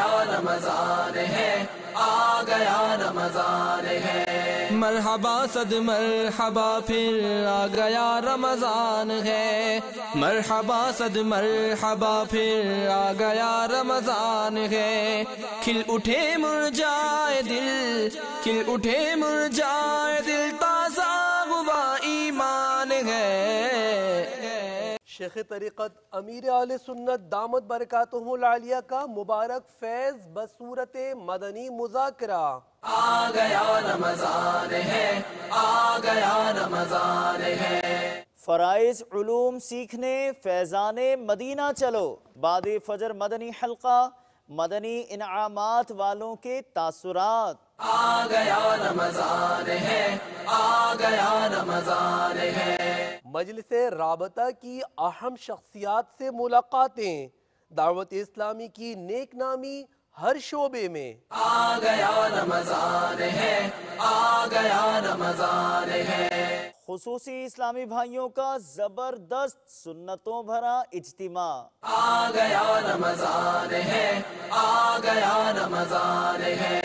गया रमजान है, आ गया रमजान है। मरहबा सद मरहबा फिर आ गया रमजान है, मरहबा सद मरहबा फिर आ गया रमजान है। खिल उठे मुरझाए दिल, खिल उठे मुरझाए दिल, ताज़ा हुआ ईमान है। शेख तरीक़त अमीर आले सुन्नत दामद बरकातुहु लालिया का मुबारक फैज़ बसूरत मदनी मुज़ाकरा। आ गया रमजान है, आ गया रमजान है। फ़राइज़ उलूम सीखने फैज़ान मदीना चलो। बादे फजर मदनी हल्का, मदनी इनामात वालों के तासुरात। आ गया रमजान है, आ गया रमजान है। मजलिसे राबता की अहम शख्सियात से मुलाकातें, दावत इस्लामी की नेक नामी हर शोबे में। आ गया रमजान है, आ गया रमजान है। खुसूसी इस्लामी भाइयों का जबरदस्त सुन्नतों भरा इज्तिमा। आ गया रमजान है, आ गया रमजान है।